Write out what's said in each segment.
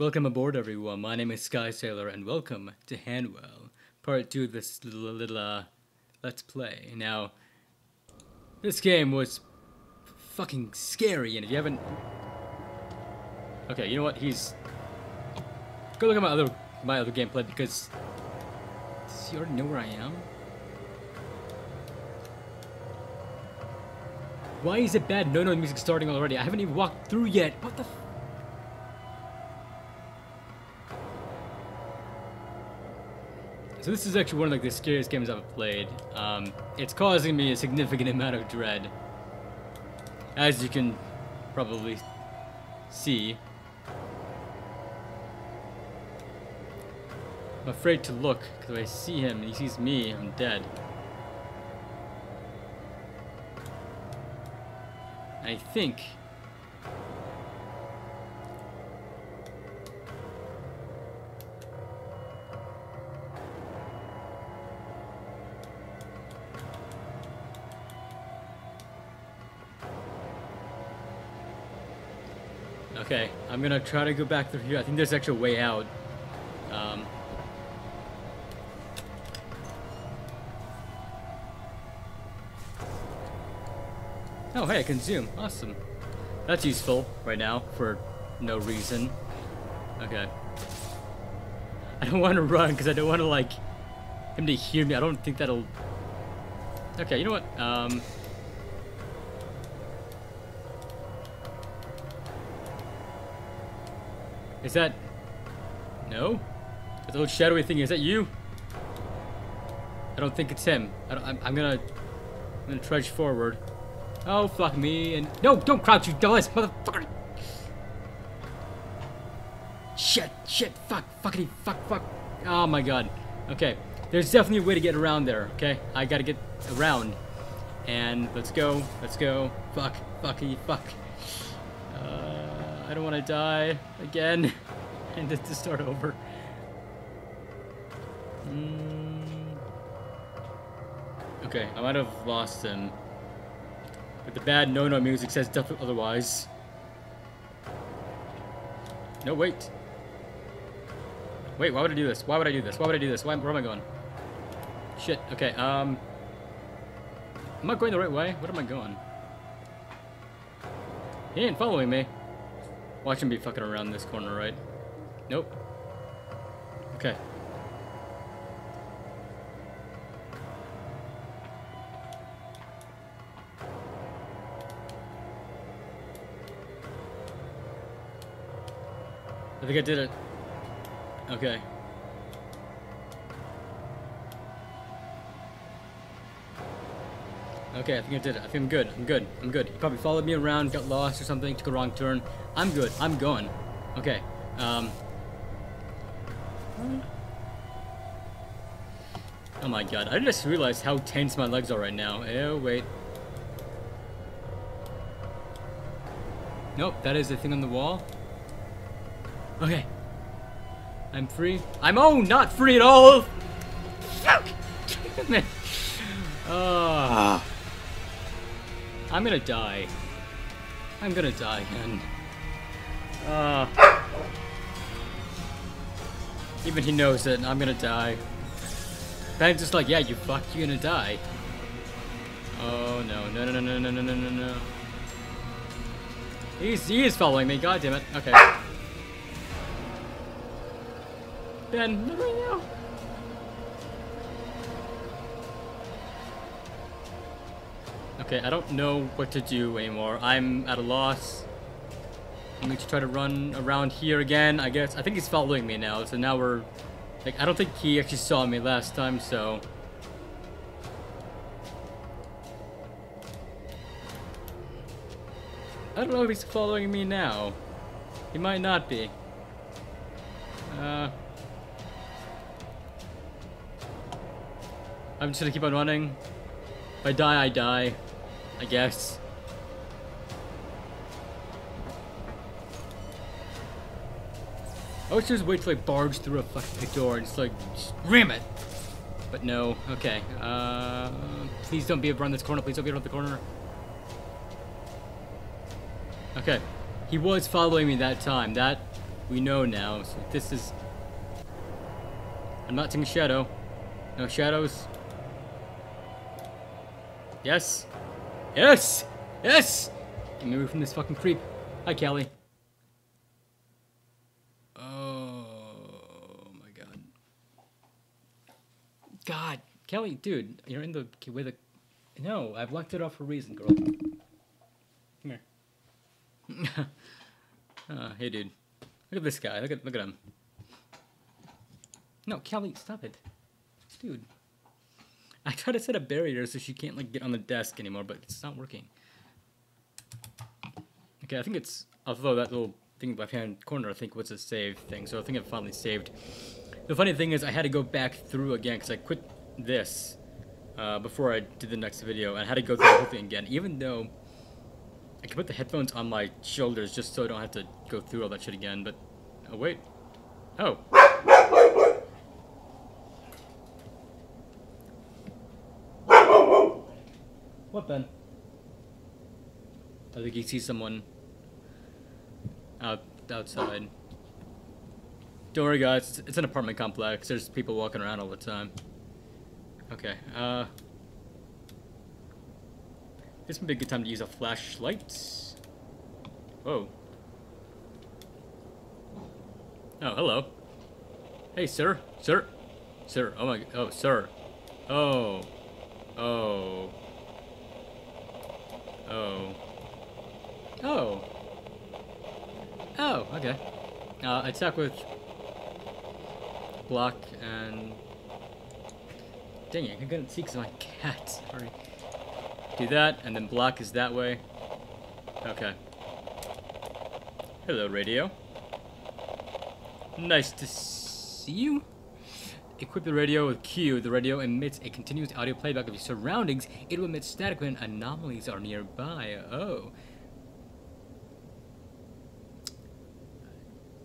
Welcome aboard, everyone. My name is Sky Sailor, and welcome to Hanwell, part 2 of this little Let's Play. Now, this game was fucking scary, and if you haven't... Okay, you know what? Go look at my other gameplay, because... Does he already know where I am? Why is it bad? No music starting already. I haven't even walked through yet. What the... So this is actually one of like the scariest games I've played. It's causing me a significant amount of dread, as you can probably see. I'm afraid to look, because if I see him and he sees me, I'm dead. I think... Okay, I'm gonna try to go back through here. I think there's actually a way out. Oh, hey, I can zoom. Awesome. That's useful right now for no reason. Okay. I don't want to run because I don't want to, like, him to hear me. I don't think that'll... Okay, you know what? Is that... No? That little shadowy thing, is that you? I don't think it's him. I'm gonna trudge forward. Oh, fuck me and... No, don't crouch, you dumbass motherfucker! Shit, shit, fuck, fuckity, fuck, fuck. Oh my god. Okay, there's definitely a way to get around there, okay? I gotta get around. And let's go. Fuck, fuckity, fuck. I don't want to die again and to start over. Okay, I might have lost him. But the bad no-no music says definitely otherwise. No, wait. Wait, why would I do this? Why would I do this? Why would I do this? Where am I going? Shit, okay, I'm not going the right way. Where am I going? He ain't following me. Watch him be fucking around this corner, right? Nope. Okay. I think I did it. Okay. Okay, I think I did it. I think I'm good. I'm good. I'm good. He probably followed me around, got lost or something, took a wrong turn. I'm good. I'm going. Okay. Oh my god. I just realized how tense my legs are right now. Oh, wait. Nope, that is the thing on the wall. Okay. I'm free. I'm not free at all! Fuck! Man. I'm gonna die. I'm gonna die again. Even he knows it, and I'm gonna die. Ben's just like, yeah, you fuck, you're gonna die. Oh no, no, no, no, no, no, no, no, no. He is following me, goddammit. Okay. Ben, not right now. Okay, I don't know what to do anymore. I'm at a loss. I'm going to try to run around here again, I guess. I think he's following me now, so now we're... Like, I don't think he actually saw me last time, so... I don't know if he's following me now. He might not be. I'm just gonna keep on running. If I die, I die. I guess. I was just wait to like barge through a fucking door and just like ram it. But no. Okay. Please don't be around this corner. Please don't be around the corner. Okay. He was following me that time. That We know now. So this is... I'm not seeing shadow. No shadows. Yes. Yes! Yes! Get me away from this fucking creep. Hi, Callie. Oh my god. God, Kelly, dude, you're in the with a... No, I've locked it off for a reason, girl. Come here. Hey, dude. Look at this guy. Look at him. No, Kelly, stop it, dude. I tried to set a barrier so she can't like get on the desk anymore, but it's not working. Okay, I think it's... Although that little thing left-hand corner, I think, was a save thing, so I think it finally saved. The funny thing is I had to go back through again because I quit this before I did the next video, and I had to go through the whole thing again, even though I could put the headphones on my shoulders just so I don't have to go through all that shit again, but... Oh, wait. Oh. What, Ben? I think you see someone outside. Don't worry, guys. It's an apartment complex. There's people walking around all the time. Okay. This would be a good time to use a flashlight. Whoa. Oh, hello. Hey, sir. Sir. Sir. Oh my. Oh, sir. Oh. Oh. Oh. Oh. Oh, okay. Attack with block and... Dang it, I couldn't see because of my cat. Sorry. Do that, and then block is that way. Okay. Hello, radio. Nice to see you. Equip the radio with Q. The radio emits a continuous audio playback of your surroundings. It will emit static when anomalies are nearby. Oh.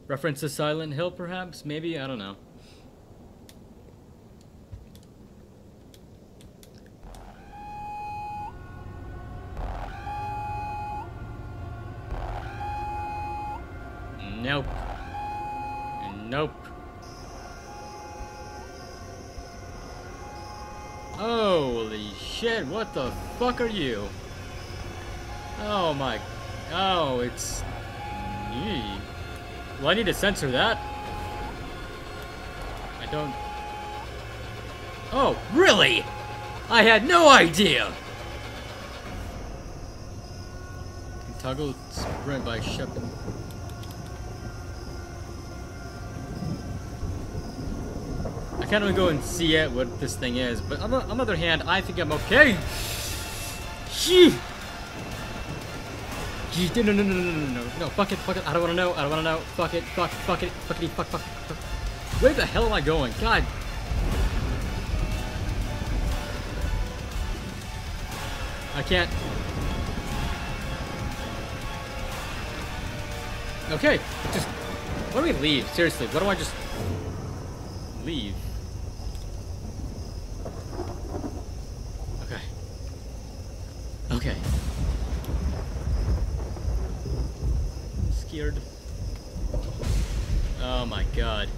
Reference to Silent Hill, perhaps? Maybe? I don't know. Nope. Nope. Holy shit, what the fuck are you? Oh my... Oh, it's... me. Well, I need to censor that. I don't... Oh, really? I had no idea! Can toggle sprint by Shepard. I can't even go and see yet what this thing is, but on the other hand, I think I'm okay. No, fuck it, I don't wanna know, fuck it. Where the hell am I going? God. I can't. Okay, just, why do we leave? Seriously, why do I just leave? Okay. I'm scared. Oh my god.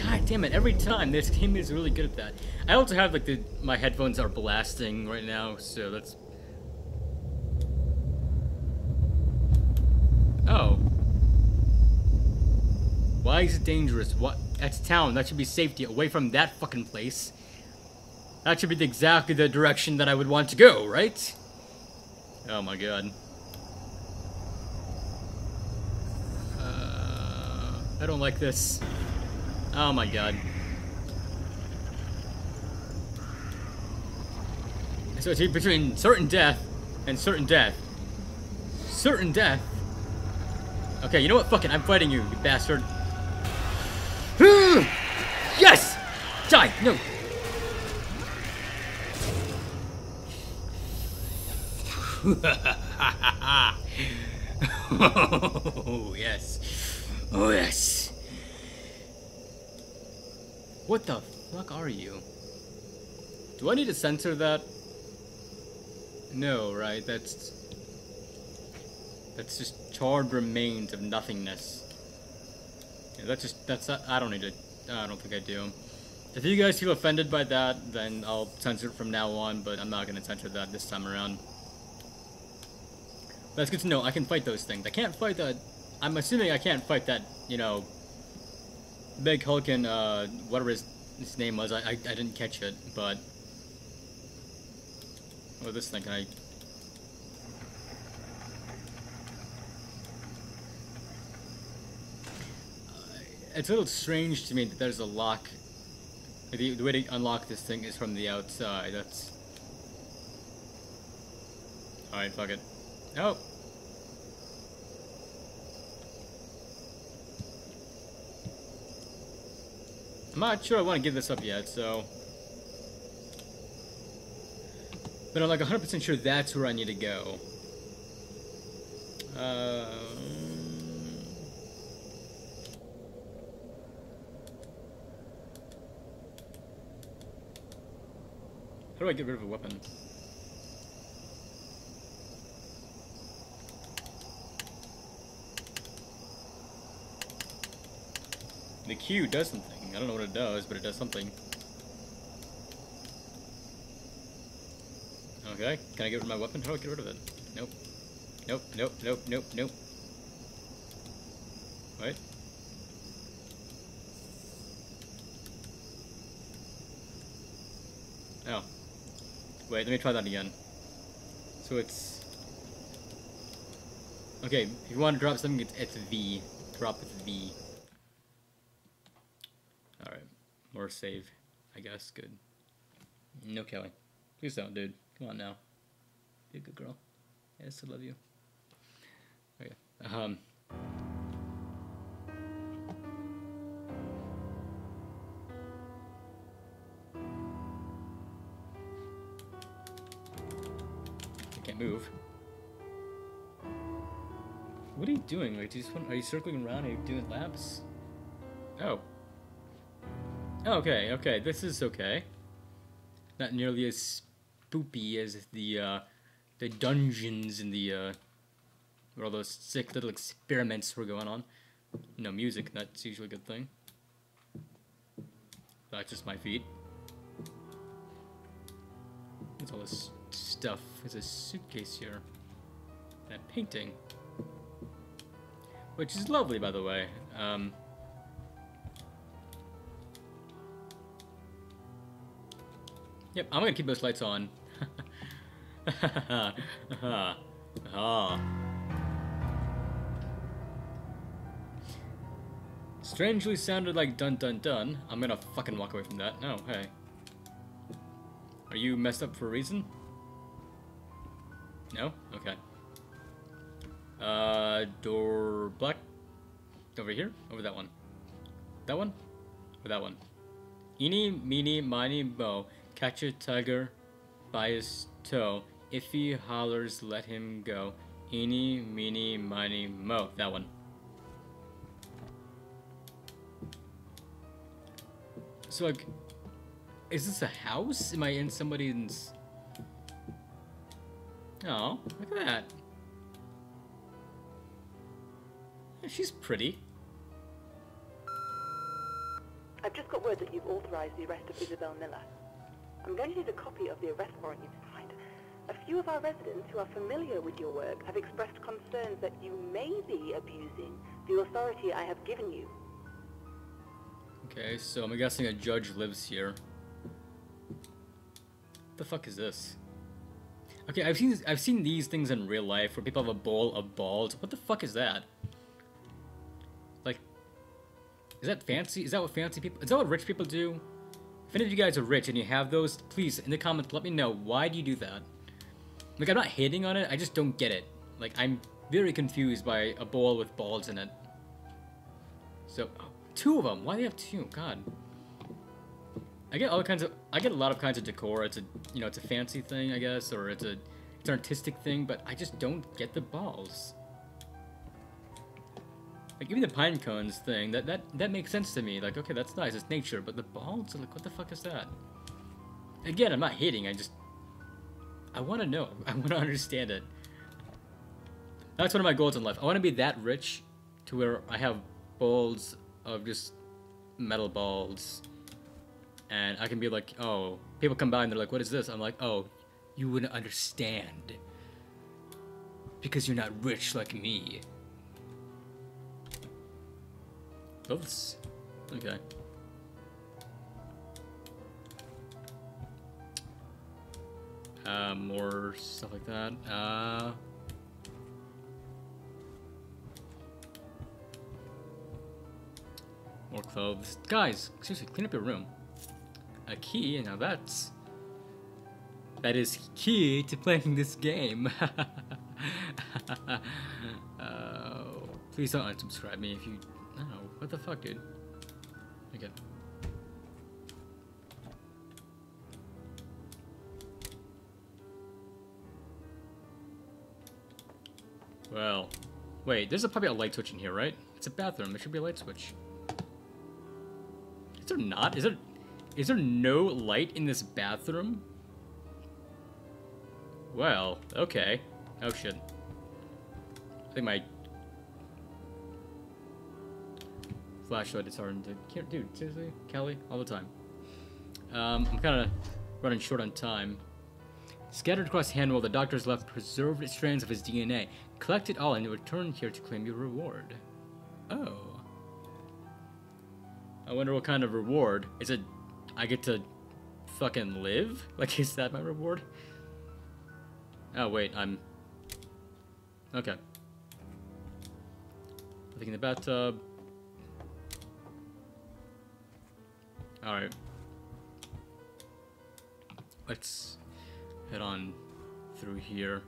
God damn it, every time. This game is really good at that. I also have like the... My headphones are blasting right now, so that's... Oh. Why is it dangerous? What? That's town. That should be safety. Away from that fucking place. That should be exactly the direction that I would want to go, right? Oh my god. I don't like this. Oh my god. So it's between certain death and certain death. Certain death? Okay, you know what? Fuck it. I'm fighting you, you bastard. Yes! Die! No! Oh yes. Oh yes. What the fuck are you? Do I need to censor that? No, right? That's just charred remains of nothingness. Yeah, I don't need to, I don't think I do. If you guys feel offended by that, then I'll censor it from now on, but I'm not going to censor that this time around. But it's good to know, I can fight those things. I can't fight that, I'm assuming I can't fight that, you know, big Hulkin, whatever his name was, I didn't catch it, but... What was this thing, can I... It's a little strange to me that there's a lock. The way to unlock this thing is from the outside. That's... Alright, fuck it. Oh! I'm not sure I want to give this up yet, so... But I'm like 100% sure that's where I need to go. How do I get rid of a weapon? The Q does something. I don't know what it does, but it does something. Okay, can I get rid of my weapon? How do I get rid of it? Nope. Nope, nope, nope, nope, nope. Wait. Oh. Wait, let me try that again. So it's... Okay, if you want to drop something, it's V. Drop with V. Alright. More save, I guess. Good. No killing. Please don't, dude. Come on now. Be a good girl. Yes, I love you. Okay. Move. What are you doing? Like, do you just want, are you circling around? Are you doing laps? Oh. Okay, okay. This is okay. Not nearly as spoopy as the dungeons and the where all those sick little experiments were going on. No music. That's usually a good thing. That's just my feet. What's all this? Stuff. There's a suitcase here. And a painting. Which is lovely, by the way. Yep, I'm gonna keep those lights on. Strangely sounded like dun dun dun. I'm gonna fucking walk away from that. No, oh, hey. Are you messed up for a reason? No? Okay. Door black. Over here? Over that one. That one? Or that one? Eeny, meeny, miny, mo. Catch a tiger by his toe. If he hollers, let him go. Eeny, meeny, miny, mo. That one. So, like, is this a house? Am I in somebody's... Oh, look at that. She's pretty. I've just got word that you've authorized the arrest of Isabel Miller. I'm going to need a copy of the arrest warrant you've signed. A few of our residents who are familiar with your work have expressed concerns that you may be abusing the authority I have given you. Okay, so I'm guessing a judge lives here. What the fuck is this? Okay, I've seen these things in real life where people have a bowl of balls. What the fuck is that? Like, is that fancy? Is that what fancy people? Is that what rich people do? If any of you guys are rich and you have those, please in the comments let me know, why do you do that? Like, I'm not hating on it. I just don't get it. Like, I'm very confused by a bowl with balls in it. So, oh, two of them. Why do they have two? God. I get a lot of kinds of decor. It's a, you know, it's a fancy thing, I guess, or it's an artistic thing, but I just don't get the balls. Like, even the pine cones thing, that makes sense to me. Like, okay, that's nice, it's nature, but the balls are like, what the fuck is that? Again, I'm not hating, I just, I want to know. I want to understand it. That's one of my goals in life. I want to be that rich to where I have bowls of just metal balls. And I can be like, oh, people come by and they're like, what is this? I'm like, oh, you wouldn't understand. Because you're not rich like me. Oops. Okay. More stuff like that. More clothes. Guys, seriously, clean up your room. A key, now that's... that is key to playing this game. Please don't unsubscribe me if you... I don't know. What the fuck, dude? Okay. Well... wait, there's probably a light switch in here, right? It's a bathroom. There should be a light switch. Is there not? Is there no light in this bathroom? Well, okay. Oh shit. I think my flashlight is hard to... dude, seriously? Kelly? All the time. I'm kind of running short on time. Scattered across Hanwell, the doctor's left preserved strands of his DNA. Collect it all and return here to claim your reward. Oh. I wonder what kind of reward. Is it... I get to fucking live? Like, is that my reward? Oh, wait, I'm... okay. I think in the bathtub. Alright. Let's head on through here.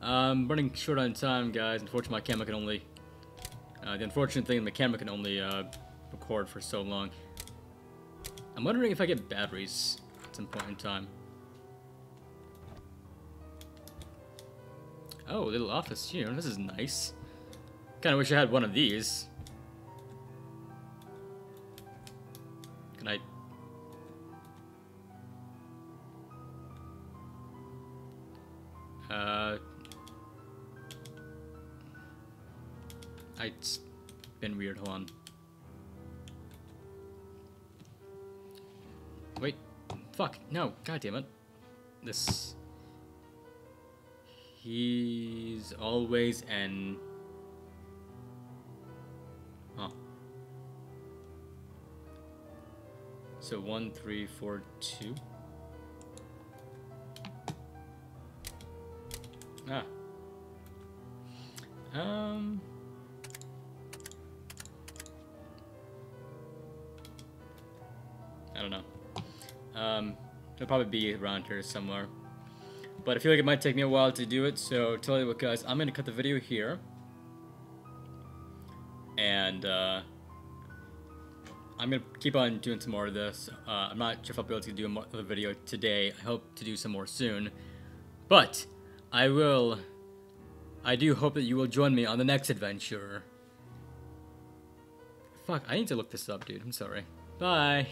I'm running short on time, guys. Unfortunately, my camera can only... the unfortunate thing, the camera can only record for so long. I'm wondering if I get batteries at some point in time. Oh, little office here. This is nice. Kind of wish I had one of these. Can I... it's been weird, hold on. Wait, fuck, no, god damn it. This... he's always an... huh. So 1, 3, 4, 2. Ah. I don't know. It'll probably be around here somewhere. But I feel like it might take me a while to do it, so tell you what, guys, I'm gonna cut the video here. And, I'm gonna keep on doing some more of this. I'm not sure if I'll be able to do another video today. I hope to do some more soon. But, I will... I do hope that you will join me on the next adventure. Fuck, I need to look this up, dude. I'm sorry. Bye!